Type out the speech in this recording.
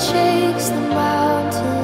chase the mountain.